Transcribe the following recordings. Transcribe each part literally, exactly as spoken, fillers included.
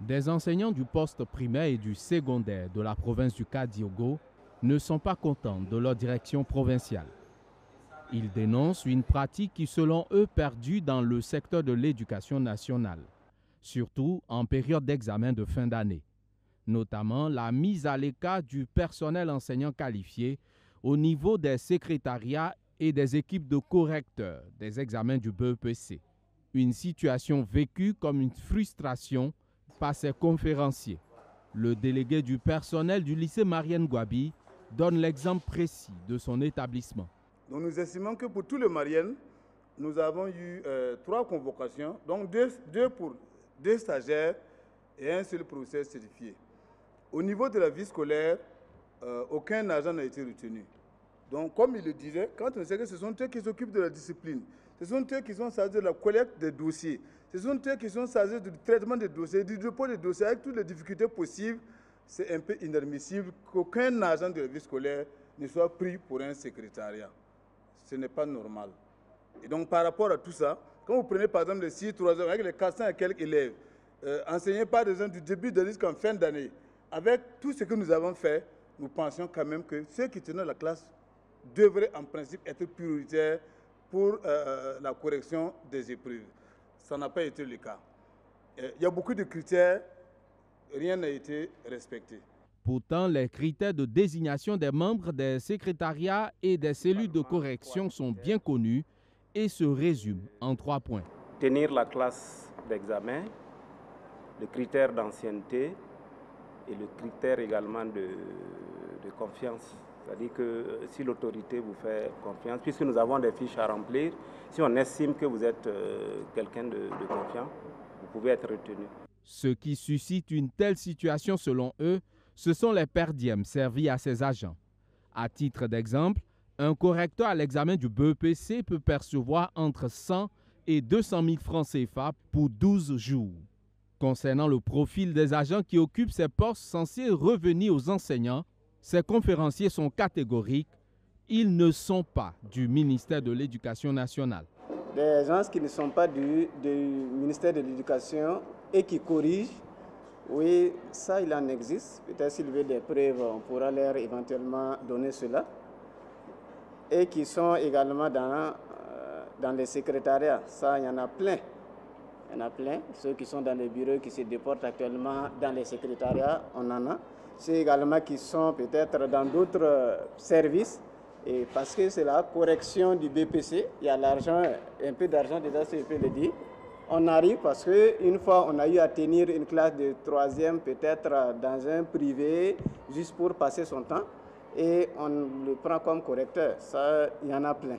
Des enseignants du poste primaire et du secondaire de la province du Cadiogo ne sont pas contents de leur direction provinciale. Ils dénoncent une pratique qui, selon eux, perdue dans le secteur de l'éducation nationale, surtout en période d'examen de fin d'année, notamment la mise à l'écart du personnel enseignant qualifié au niveau des secrétariats et des équipes de correcteurs des examens du B E P C. Une situation vécue comme une frustration par ses conférenciers. Le délégué du personnel du lycée Marien Ngouabi donne l'exemple précis de son établissement. Donc nous estimons que pour tout le Marien, nous avons eu euh, trois convocations, donc deux, deux pour deux stagiaires et un seul professeur certifié. Au niveau de la vie scolaire, euh, aucun agent n'a été retenu. Donc comme il le disait, quand on sait que ce sont eux qui s'occupent de la discipline, ce sont eux qui sont chargés de la collecte des dossiers, ce sont eux qui sont chargés du traitement des dossiers, du dépôt des dossiers avec toutes les difficultés possibles, c'est un peu inadmissible qu'aucun agent de la vie scolaire ne soit pris pour un secrétariat. Ce n'est pas normal. Et donc par rapport à tout ça, quand vous prenez par exemple les six trois avec les quatre cents et quelques élèves, euh, enseignés par des gens du début de l'année jusqu'en fin d'année, avec tout ce que nous avons fait, nous pensions quand même que ceux qui tenaient la classe devraient en principe être prioritaires pour euh, la correction des épreuves. Ça n'a pas été le cas. Il y a beaucoup de critères, rien n'a été respecté. Pourtant, les critères de désignation des membres des secrétariats et des cellules de correction sont bien connus et se résument en trois points. Tenir la classe d'examen, le critère d'ancienneté et le critère également de, de confiance. C'est-à-dire que si l'autorité vous fait confiance, puisque nous avons des fiches à remplir, si on estime que vous êtes euh, quelqu'un de, de confiant, vous pouvez être retenu. Ce qui suscite une telle situation, selon eux, ce sont les per diem servis à ces agents. À titre d'exemple, un correcteur à l'examen du B E P C peut percevoir entre cent et deux cent mille francs C F A pour douze jours. Concernant le profil des agents qui occupent ces postes censés revenir aux enseignants, ces conférenciers sont catégoriques, ils ne sont pas du ministère de l'Éducation nationale. Des gens qui ne sont pas du, du ministère de l'Éducation et qui corrigent, oui, ça il en existe. Peut-être s'il veut des preuves, on pourra leur éventuellement donner cela. Et qui sont également dans, euh, dans les secrétariats, ça il y en a plein. Il y en a plein. Ceux qui sont dans les bureaux, qui se déportent actuellement dans les secrétariats, on en a. Ceux également qui sont peut-être dans d'autres services. Et parce que c'est la correction du B P C, il y a l'argent, un peu d'argent déjà, si je peux le dire. On arrive parce qu'une fois on a eu à tenir une classe de troisième, peut-être dans un privé, juste pour passer son temps. Et on le prend comme correcteur. Ça, il y en a plein.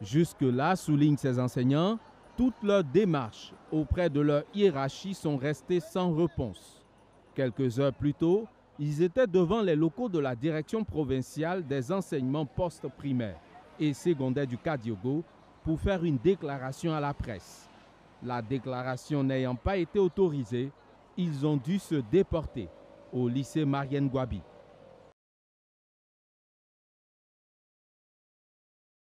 Jusque-là, soulignent ces enseignants, toutes leurs démarches auprès de leur hiérarchie sont restées sans réponse. Quelques heures plus tôt, ils étaient devant les locaux de la direction provinciale des enseignements post-primaires et secondaires du Cadiogo pour faire une déclaration à la presse. La déclaration n'ayant pas été autorisée, ils ont dû se déporter au lycée Marien Ngouabi.